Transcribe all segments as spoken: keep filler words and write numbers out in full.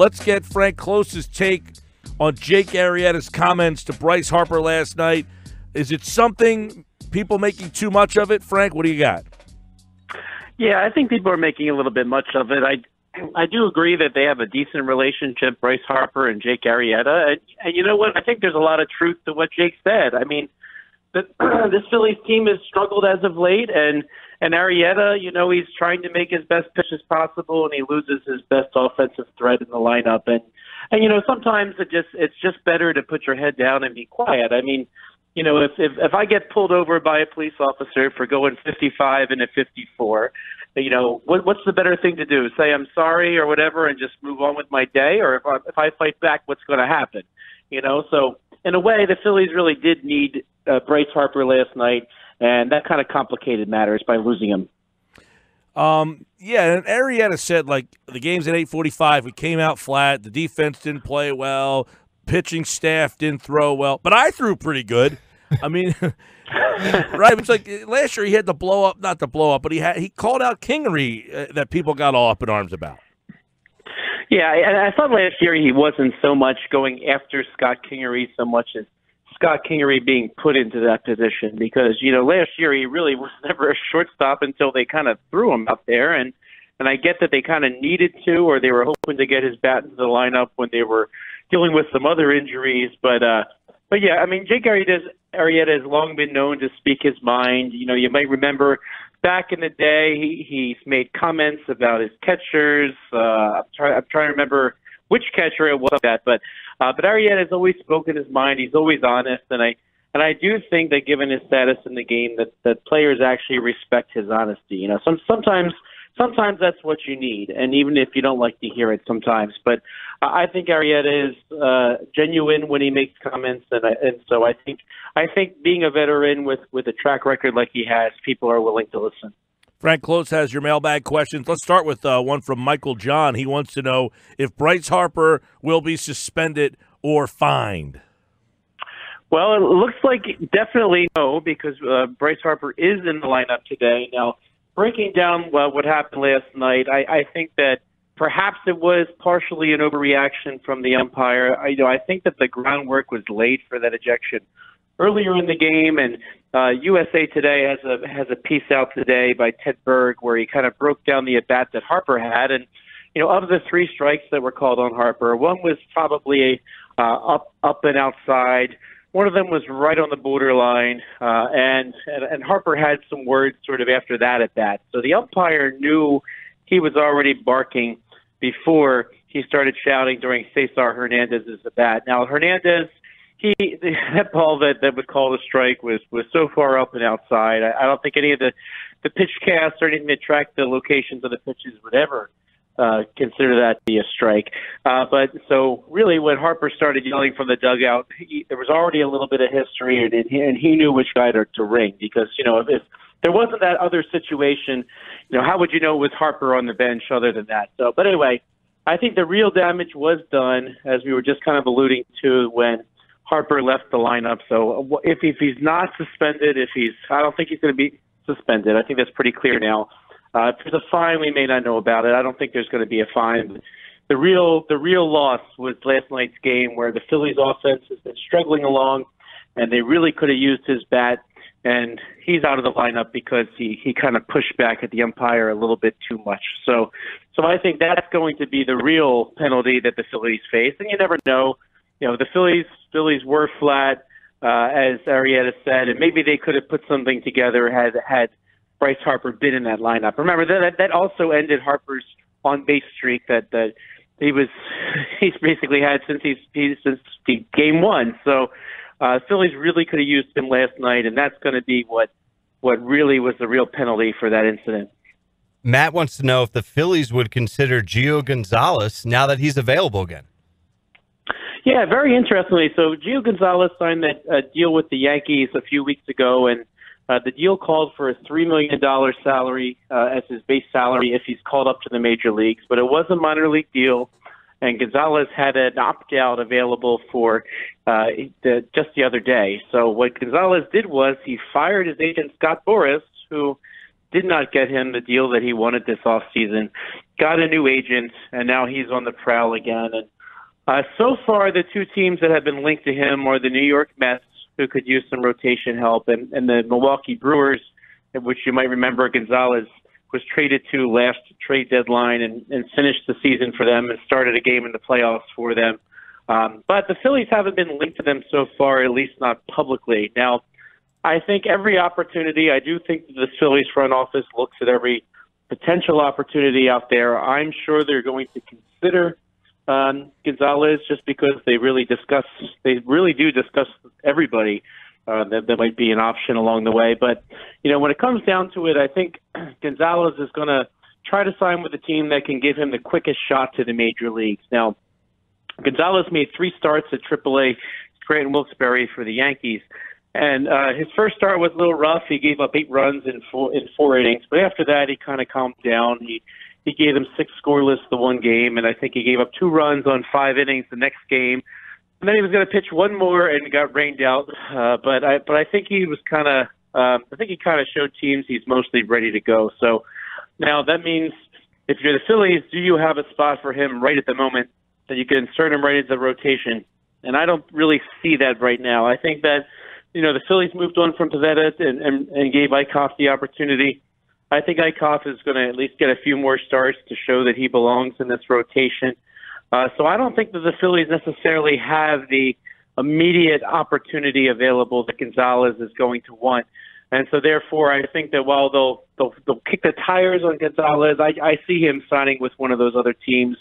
Let's get Frank Klose's take on Jake Arrieta's comments to Bryce Harper last night. Is it something people making too much of it? Frank, what do you got? Yeah, I think people are making a little bit much of it. I I do agree that they have a decent relationship, Bryce Harper and Jake Arrieta. And, and you know what? I think there's a lot of truth to what Jake said. I mean, the, this Phillies team has struggled as of late, and, and Arrieta, you know, he's trying to make his best pitch as possible, and he loses his best offensive threat in the lineup. And, and you know, sometimes it just it's just better to put your head down and be quiet. I mean, you know, if, if, if I get pulled over by a police officer for going fifty-five and a fifty-four, you know, what, what's the better thing to do? Say I'm sorry or whatever and just move on with my day? Or if I, if I fight back, what's going to happen? You know, so in a way, the Phillies really did need uh, Bryce Harper last night, and that kind of complicated matters by losing him. Um, yeah, and Arrieta said, like, the game's at eight forty-five. We came out flat. The defense didn't play well. Pitching staff didn't throw well, but I threw pretty good. I mean, right? It's like last year he had the blow up, not the blow up, but he had he called out Kingery uh, that people got all up in arms about. Yeah, and I thought last year he wasn't so much going after Scott Kingery so much as Scott Kingery being put into that position, because you know last year he really was never a shortstop until they kind of threw him out there, and and I get that they kind of needed to, or they were hoping to get his bat into the lineup when they were dealing with some other injuries, but uh, but yeah, I mean, Jake Arrieta has long been known to speak his mind. You know, you might remember back in the day, he, he's made comments about his catchers. Uh, I'm, try, I'm trying to remember which catcher it was that, but uh, but Arrieta has always spoken his mind. He's always honest, and I and I do think that given his status in the game, that that players actually respect his honesty. You know, some sometimes. Sometimes that's what you need, and even if you don't like to hear it sometimes. But I think Arrieta is uh, genuine when he makes comments, and, I, and so I think I think being a veteran with, with a track record like he has, people are willing to listen. Frank Klose has your mailbag questions. Let's start with uh, one from Michael John. He wants to know if Bryce Harper will be suspended or fined. Well, it looks like definitely no, because uh, Bryce Harper is in the lineup today. Now, breaking down well, what happened last night, I, I think that perhaps it was partially an overreaction from the umpire. I, you know, I think that the groundwork was laid for that ejection earlier in the game, and uh, U S A Today has a has a piece out today by Ted Berg where he kind of broke down the at-bat that Harper had, and you know, of the three strikes that were called on Harper, one was probably uh, up up and outside. One of them was right on the borderline, uh, and, and and Harper had some words sort of after that at that. So the umpire knew he was already barking before he started shouting during Cesar Hernandez's at bat. Now Hernandez, he that ball that, that would call the strike was was so far up and outside. I, I don't think any of the the pitch casts or anything that tracked the locations of the pitches would ever Uh, consider that to be a strike. Uh, but so really when Harper started yelling from the dugout, he, there was already a little bit of history, and, and he knew which guy to, to ring, because, you know, if, if there wasn't that other situation, you know, how would you know it was Harper on the bench other than that? So, but anyway, I think the real damage was done, as we were just kind of alluding to, when Harper left the lineup. So if, if he's not suspended, if he's, I don't think he's going to be suspended. I think that's pretty clear now. Uh, for the fine, we may not know about it. I don't think there's going to be a fine. The real the real loss was last night's game, where the Phillies' offense has been struggling along, and they really could have used his bat, and he's out of the lineup because he, he kind of pushed back at the umpire a little bit too much. So, so I think that's going to be the real penalty that the Phillies face, and you never know. You know, the Phillies Phillies were flat, uh, as Arrieta said, and maybe they could have put something together had had – Bryce Harper been in that lineup. Remember that that also ended Harper's on-base streak that, that he was he's basically had since he's, he's since the game one. So uh, Phillies really could have used him last night, and that's going to be what what really was the real penalty for that incident. Matt wants to know if the Phillies would consider Gio Gonzalez now that he's available again. Yeah, very interestingly. So Gio Gonzalez signed that uh, deal with the Yankees a few weeks ago, and Uh, the deal called for a three million dollars salary uh, as his base salary if he's called up to the major leagues, but it was a minor league deal, and Gonzalez had an opt-out available for uh, the, just the other day. So what Gonzalez did was he fired his agent, Scott Boras, who did not get him the deal that he wanted this offseason, got a new agent, and now he's on the prowl again. And uh, so far, the two teams that have been linked to him are the New York Mets, who could use some rotation help, and, and the Milwaukee Brewers, which you might remember Gonzalez was traded to last trade deadline and, and finished the season for them and started a game in the playoffs for them. Um, but the Phillies haven't been linked to them so far, at least not publicly. Now, I think every opportunity, I do think that the Phillies front office looks at every potential opportunity out there. I'm sure they're going to consider um, Gonzalez just because they really discuss, they really do discuss everybody uh, that, that might be an option along the way. But, you know, when it comes down to it, I think Gonzalez is going to try to sign with a team that can give him the quickest shot to the major leagues. Now, Gonzalez made three starts at triple A Scranton Wilkes-Barre for the Yankees. And uh, his first start was a little rough. He gave up eight runs in four, in four innings. But after that, he kind of calmed down. He he gave them six scoreless the one game, and I think he gave up two runs on five innings the next game. And then he was going to pitch one more and got rained out. Uh, but I but I think he was kind of um, I think he kind of showed teams he's mostly ready to go. So now that means if you're the Phillies, do you have a spot for him right at the moment that you can insert him right into the rotation? And I don't really see that right now. I think that. You know, the Phillies moved on from Pivetta and, and, and gave Eikhoff the opportunity. I think Eikhoff is going to at least get a few more starts to show that he belongs in this rotation. Uh, so I don't think that the Phillies necessarily have the immediate opportunity available that Gonzalez is going to want. And so, therefore, I think that while they'll they'll, they'll kick the tires on Gonzalez, I, I see him signing with one of those other teams,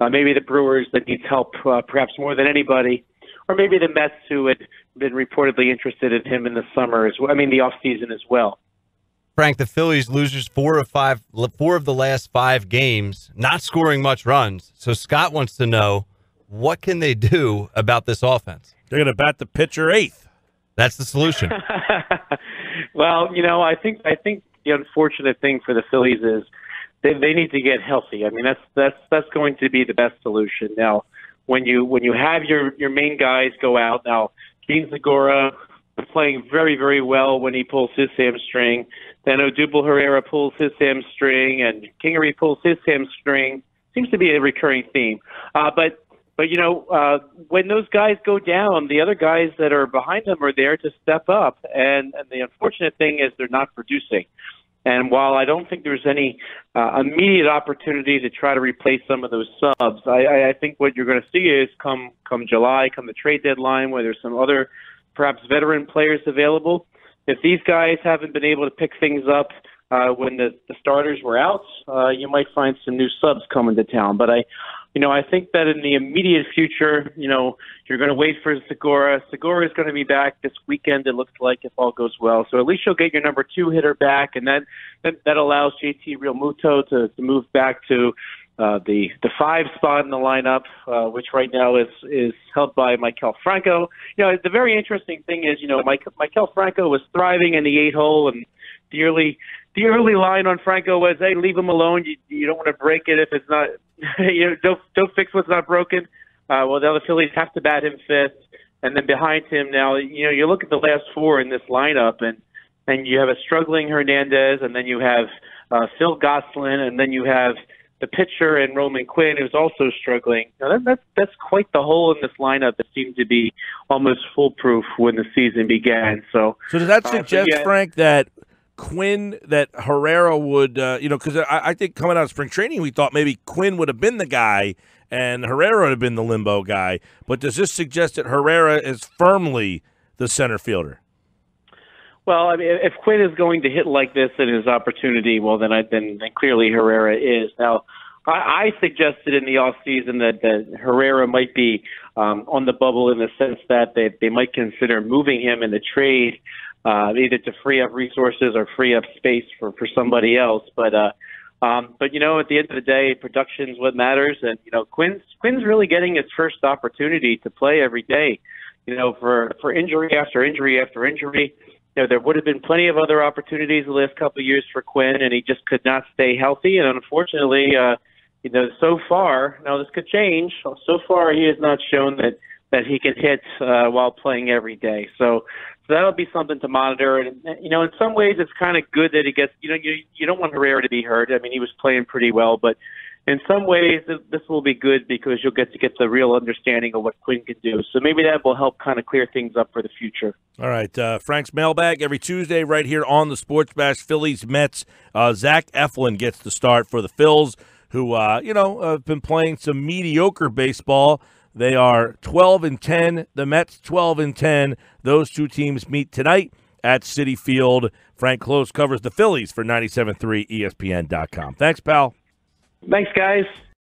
uh, maybe the Brewers that needs help uh, perhaps more than anybody, or maybe the Mets who had been reportedly interested in him in the summer as well. I mean, the offseason as well. Frank, the Phillies losers four of five, four of the last five games, not scoring much runs. So Scott wants to know, what can they do about this offense? They're going to bat the pitcher eighth. That's the solution. Well, you know, I think I think the unfortunate thing for the Phillies is they they need to get healthy. I mean, that's that's that's going to be the best solution now. When you when you have your, your main guys go out now, Jean Segura playing very very well when he pulls his hamstring. Then Odubel Herrera pulls his hamstring, and Kingery pulls his hamstring. Seems to be a recurring theme. Uh, but but you know uh, when those guys go down, the other guys that are behind them are there to step up. And, and the unfortunate thing is they're not producing. And while I don't think there's any uh, immediate opportunity to try to replace some of those subs, I, I think what you're going to see is come come July, come the trade deadline, where there's some other perhaps veteran players available. If these guys haven't been able to pick things up uh, when the, the starters were out, uh, you might find some new subs coming to town. But I, you know, I think that in the immediate future, you know, you're going to wait for Segura. Segura is going to be back this weekend, it looks like, if all goes well. So at least you'll get your number two hitter back, and that that, that allows J T Realmuto to, to move back to uh, the the five spot in the lineup, uh, which right now is is held by Maikel Franco. You know, the very interesting thing is, you know, Maikel Franco was thriving in the eight hole, and the early the early line on Franco was, "Hey, leave him alone. You you don't want to break it if it's not." you know, don't don't fix what's not broken. Uh, well, now the Phillies have to bat him fifth, and then behind him now, you know, you look at the last four in this lineup, and and you have a struggling Hernandez, and then you have uh, Phil Gosselin, and then you have the pitcher and Roman Quinn, who's also struggling. Now that, that's that's quite the hole in this lineup that seemed to be almost foolproof when the season began. So, so does that suggest, uh, yeah. Frank, that? Quinn, that Herrera would, uh, you know, because I, I think coming out of spring training, we thought maybe Quinn would have been the guy and Herrera would have been the limbo guy. But does this suggest that Herrera is firmly the center fielder? Well, I mean, if Quinn is going to hit like this in his opportunity, well, then I then, then clearly Herrera is. Now, I, I suggested in the offseason that, that Herrera might be um, on the bubble in the sense that they, they might consider moving him in the trade. Uh, either to free up resources or free up space for, for somebody else. But, uh, um, but you know, at the end of the day, production's what matters. And, you know, Quinn's, Quinn's really getting his first opportunity to play every day, you know, for, for injury after injury after injury. You know, there would have been plenty of other opportunities the last couple of years for Quinn, and he just could not stay healthy. And unfortunately, uh, you know, so far, now this could change, so far he has not shown that, that he can hit uh, while playing every day. So, So that'll be something to monitor. And, you know, in some ways it's kind of good that he gets, you know, you, you don't want Herrera to be hurt. I mean, he was playing pretty well, but in some ways, this will be good because you'll get to get the real understanding of what Quinn can do. So maybe that will help kind of clear things up for the future. All right. Uh, Frank's Mailbag every Tuesday right here on the Sports Bash. Phillies, Mets. Uh, Zach Eflin gets the start for the Phils, who, uh, you know, have been playing some mediocre baseball. They are twelve and ten. The Mets twelve and ten. Those two teams meet tonight at Citi Field. Frank Klose covers the Phillies for ninety-seven point three E S P N dot com. Thanks, pal. Thanks, guys.